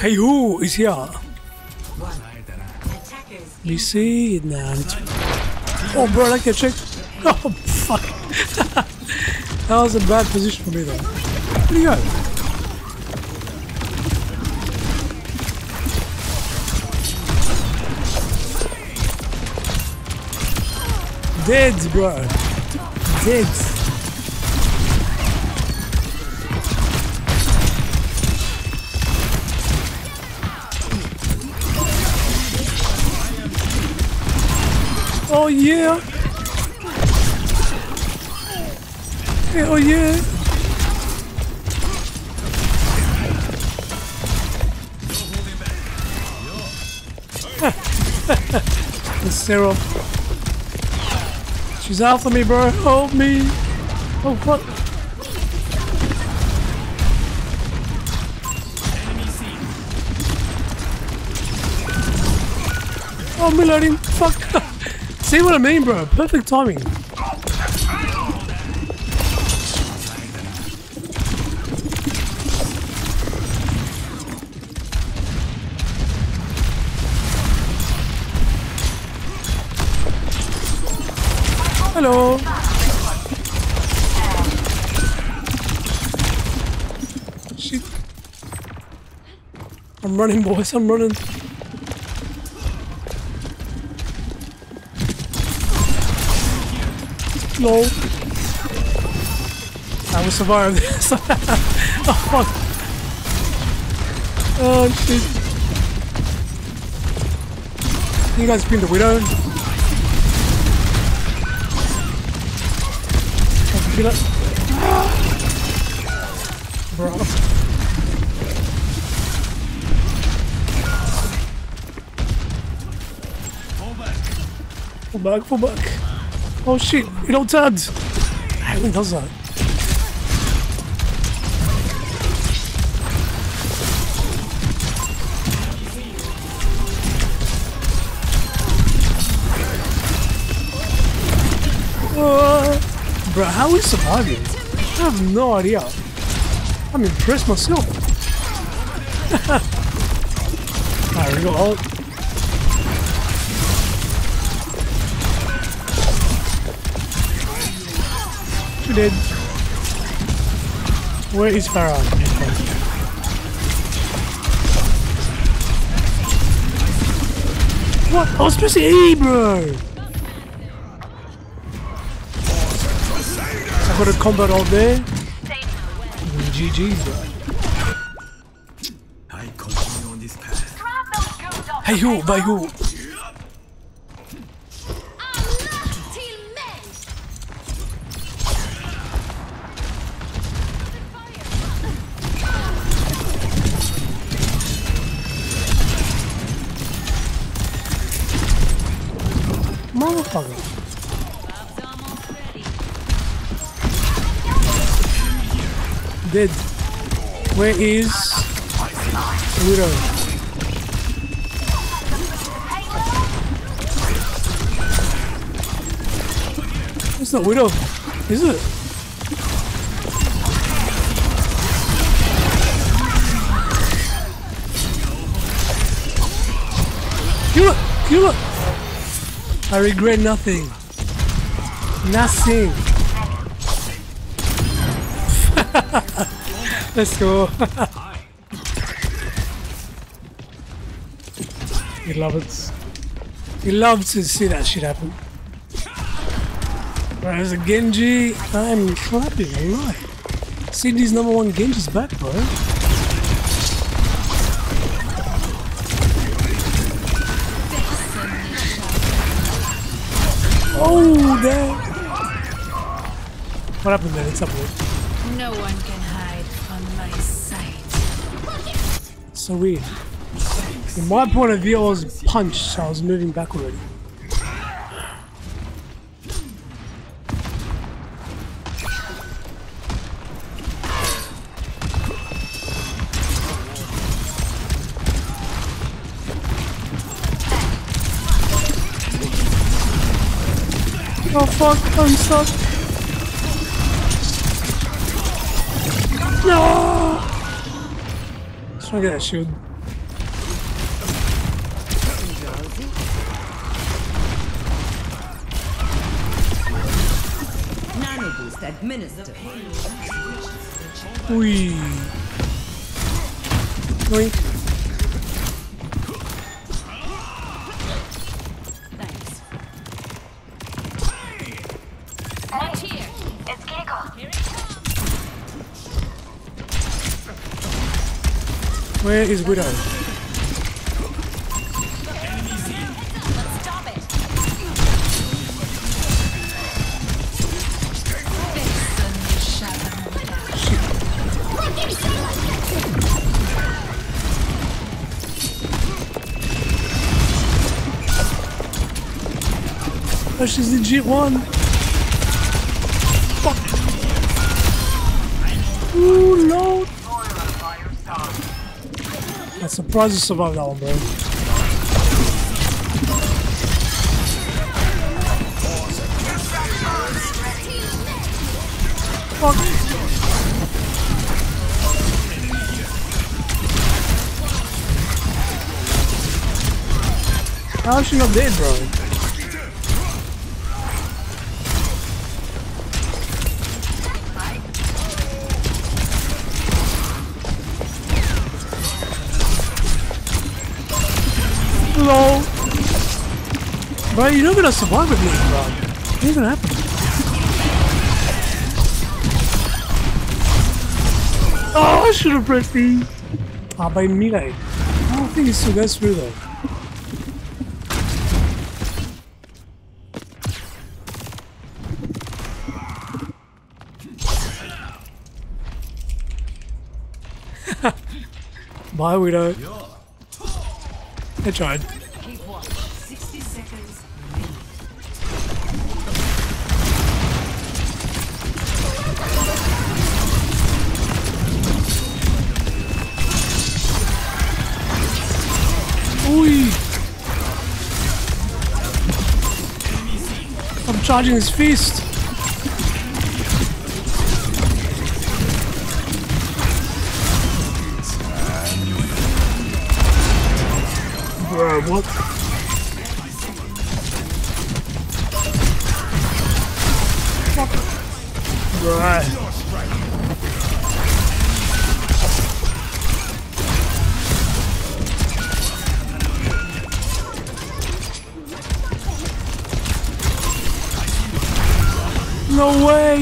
Haihu is here. We see it now. Oh, bro, I like that trick. Oh, fuck. That was a bad position for me, though. Where'd he go? Dead, bro. Dead. Oh yeah. Oh yeah. The Cyril. She's after me, bro. Help me. Oh, fuck. Oh, I'm reloading. Fuck. See what I mean, bro? Perfect timing. Hello. Shit. I'm running, boys. I'm running. No. I will survive this. Oh, fuck. Oh, shit. You guys pinned the Widow. Bro. Pull back, pull back. Oh shit, you don't turn. Who does that? Bro, how are we surviving? I have no idea. I'm impressed myself. Alright, we got ult. She dead. Where is Farah? What? I was supposed to E, bro! Got a combat all there. GG's, bro. I continue on this path. Haihu, Baihu. Motherfucker. Dead. Where is Widow? It's not Widow, is it? Kill it! Kill it! I regret nothing. Nothing. Let's go. He loves it. He loves to see that shit happen. Whereas a Genji, I'm clapping a lot. Sydney's #1 Genji's back, bro. Oh, damn. What happened there? It's up there. No one can hide from my sight. So weird. In my point of view, I was punched, so I was moving back already. Oh fuck, I'm stuck. No! Let's try to get that shield. Nanoboost administered. Whee. Whee. Thanks. Right here. It's Keiko. Here it comes. Where is Widow? Oh, she's legit one. Fuck. Ooh, no. I'm surprised you survived that one, bro. Fuck. How is she not dead, bro? Bro, you're not gonna survive with me, bro. It ain't gonna happen. Oh, I should have pressed E. Ah, by melee. I don't think it still goes through though. Bye, Widow. I tried. I'm charging his fist. Bro, what? Fuck. Bruh. No way!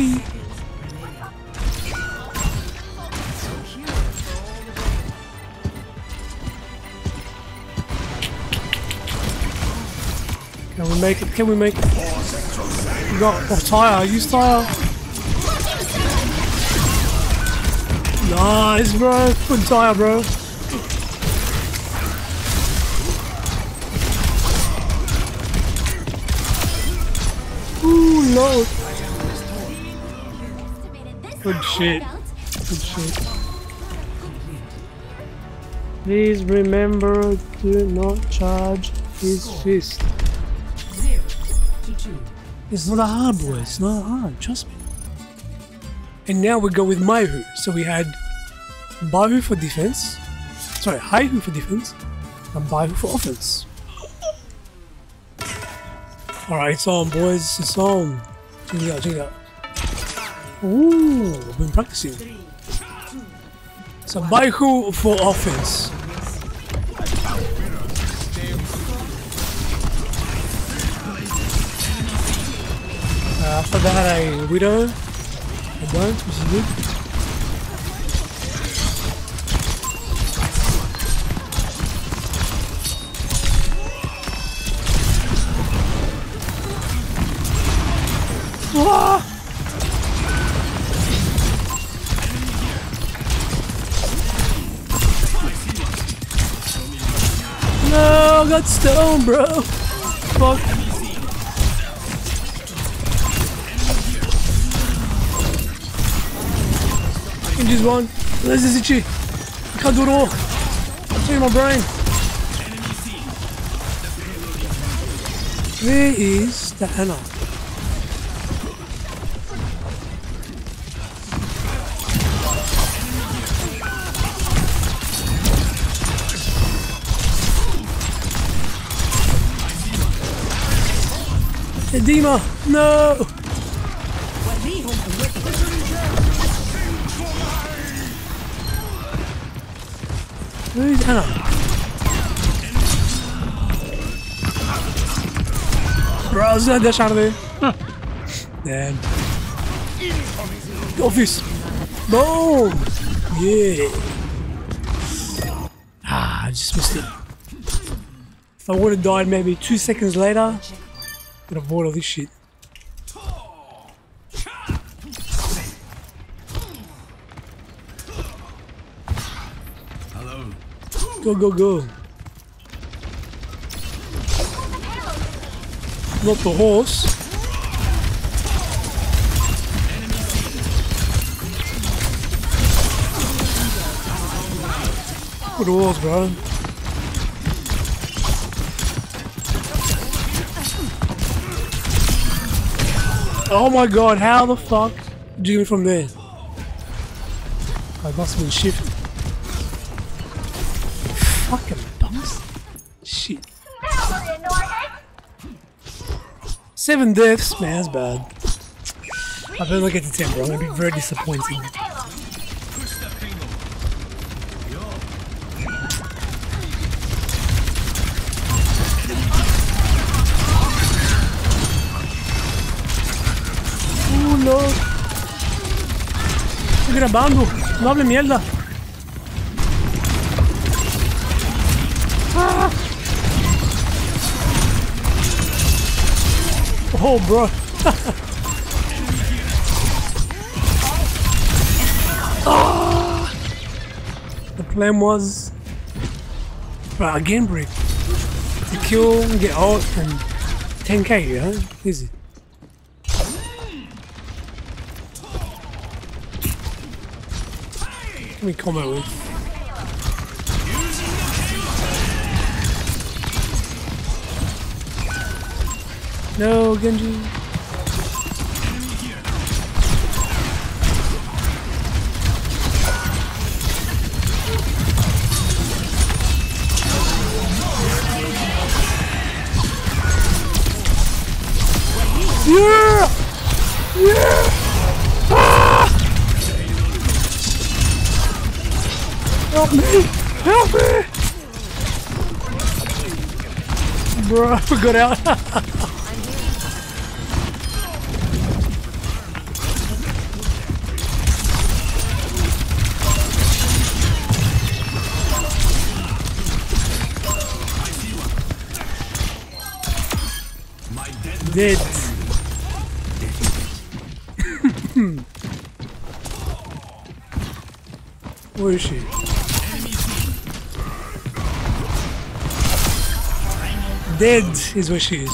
Can we make it? Can we make it? We got a tire. Use tire. Nice, bro. Good tire, bro. Ooh, no. Good shit. Good shit. Please remember to not charge his fist. It's not hard, boy. It's not hard. Trust me. And now we go with Maihu. So we had Baihu for defense. Sorry, Haihu for defense. And Baihu for offense. Alright, it's on, boys. It's on. Check it out. Check it out. Ooh, I've been practicing. So Baihu for offense. After that I Widow. I don't, which is good. Whoa! No, I got stoned, bro. Fuck. Genji's one. This is itchy. I can't do it all. It's in my brain. Where is the Ana? Edema! No! Who's Ana? Brazil, dash out of there. Damn. Go fish! Boom! Yeah! Ah, I just missed it. If I would have died maybe 2 seconds later, I'd avoid all this shit. Go, go, go. Not the horse. Good horse, bro. Oh my god, how the fuck did you get from there? I must have been shifting. Fucking bums. Shit. 7 deaths? Man, that's bad. I better not get to 10, bro. I'm gonna be very disappointed. Oh no. Estoy grabando. No hable mierda. Oh, bro. Oh. The plan was, bro, again, break to kill, get out, and 10k, you know? Easy. Let me combo with. No, Genji. Yeah! Yeah! Ah! Help me! Help me! Bro, I forgot out. Dead. Where is she? Dead is where she is.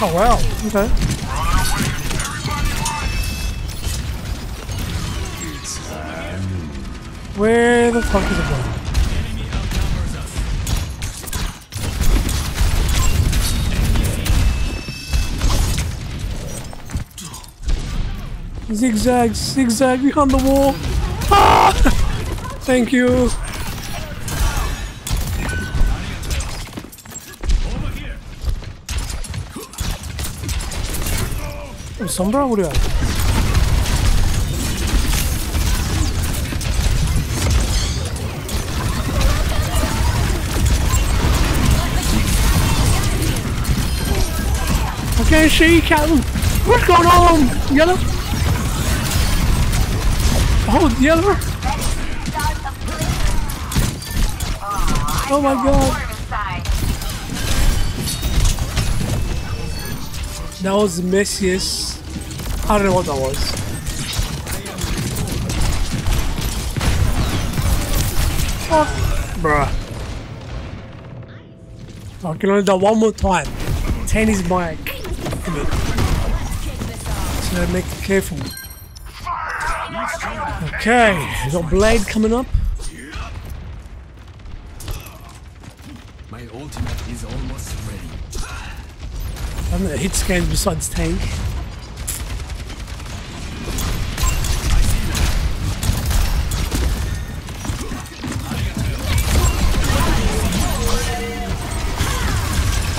Oh wow, okay. Where the fuck is it going? Zigzag, zigzag behind the wall. Ah! Thank you. Oh, Sombra, what do you have? Okay, she can. What's going on, yellow? Oh, the other! Oh my god! That was the messiest. I don't know what that was. Fuck! Bruh. I can only do that one more time. 10 is my limit. So make it careful. Okay, we got Blade coming up. My ultimate is almost ready. I'm gonna hit scans besides tank.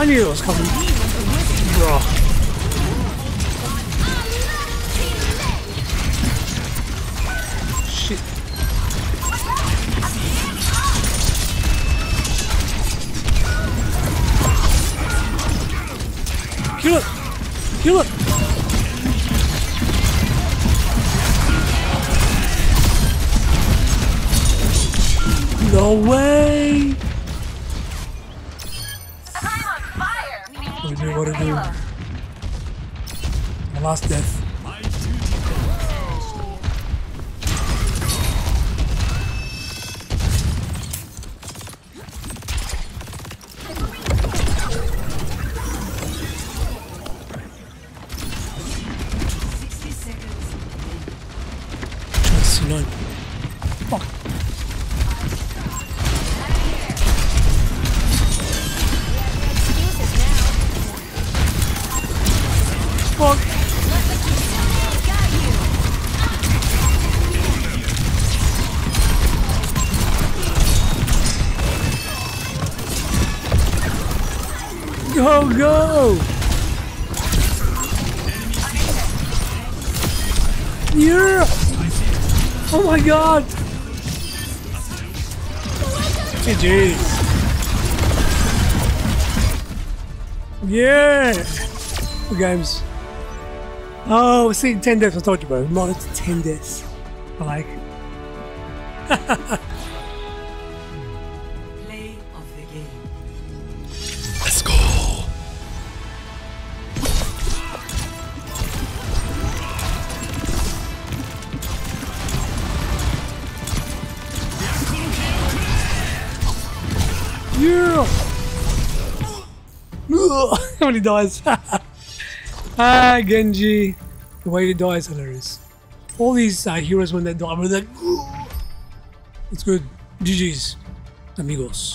knew that was coming. Bruh. Kill it! No way! What do I do? My last death. Go! Yeah! Oh my god! GG! Yeah! The games. Oh, see, 10 deaths I told you about. I'm not at 10 deaths. I like. Play of the game. Let's go! How many dies? Ah, Genji. The way he dies, hilarious. All these heroes when they die, they're like, it's good. GG's, amigos.